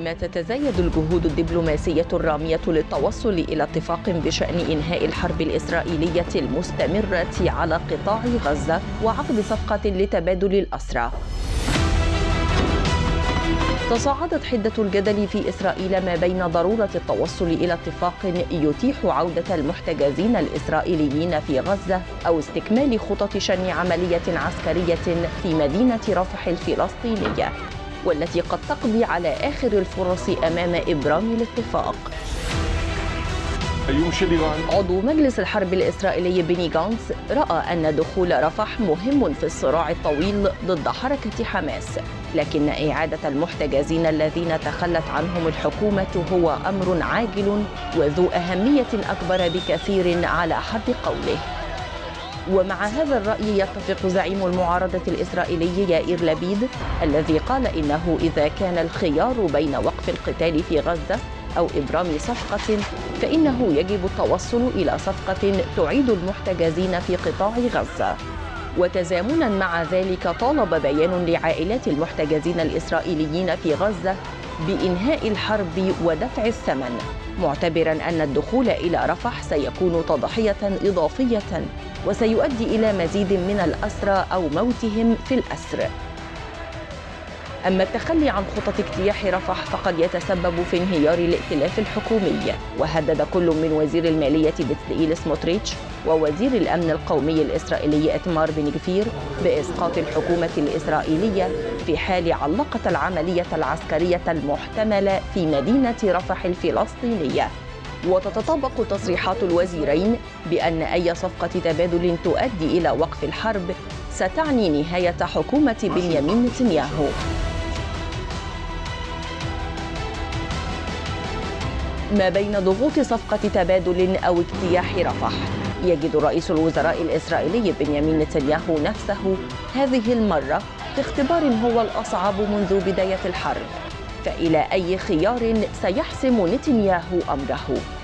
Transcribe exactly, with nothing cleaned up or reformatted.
فيما تتزايد الجهود الدبلوماسية الرامية للتوصل إلى اتفاق بشأن إنهاء الحرب الإسرائيلية المستمرة على قطاع غزة وعقد صفقة لتبادل الأسرى. تصاعدت حدة الجدل في إسرائيل ما بين ضرورة التوصل إلى اتفاق يتيح عودة المحتجزين الإسرائيليين في غزة أو استكمال خطط شن عملية عسكرية في مدينة رفح الفلسطينية، والتي قد تقضي على آخر الفرص أمام إبرام الاتفاق. عضو مجلس الحرب الإسرائيلي بيني غانتس رأى أن دخول رفح مهم في الصراع الطويل ضد حركة حماس، لكن إعادة المحتجزين الذين تخلت عنهم الحكومة هو أمر عاجل وذو أهمية أكبر بكثير على حد قوله. ومع هذا الرأي يتفق زعيم المعارضة الإسرائيلي يائير لبيد الذي قال إنه إذا كان الخيار بين وقف القتال في غزة أو إبرام صفقة فإنه يجب التوصل إلى صفقة تعيد المحتجزين في قطاع غزة. وتزامنا مع ذلك طالب بيان لعائلات المحتجزين الإسرائيليين في غزة بإنهاء الحرب ودفع الثمن، معتبرا أن الدخول إلى رفح سيكون تضحية إضافية وسيؤدي إلى مزيد من الأسرى أو موتهم في الأسر. أما التخلي عن خطط اجتياح رفح فقد يتسبب في انهيار الائتلاف الحكومي، وهدد كل من وزير المالية بتسيلس سموتريتش ووزير الأمن القومي الإسرائيلي أتمار بن جفير بإسقاط الحكومة الإسرائيلية في حال علقت العملية العسكرية المحتملة في مدينة رفح الفلسطينية. وتتطابق تصريحات الوزيرين بأن أي صفقة تبادل تؤدي إلى وقف الحرب ستعني نهاية حكومة بنيامين نتنياهو. ما بين ضغوط صفقة تبادل أو اجتياح رفح، يجد رئيس الوزراء الإسرائيلي بنيامين نتنياهو نفسه هذه المرة في اختبار هو الأصعب منذ بداية الحرب، فإلى أي خيار سيحسم نتنياهو أمره؟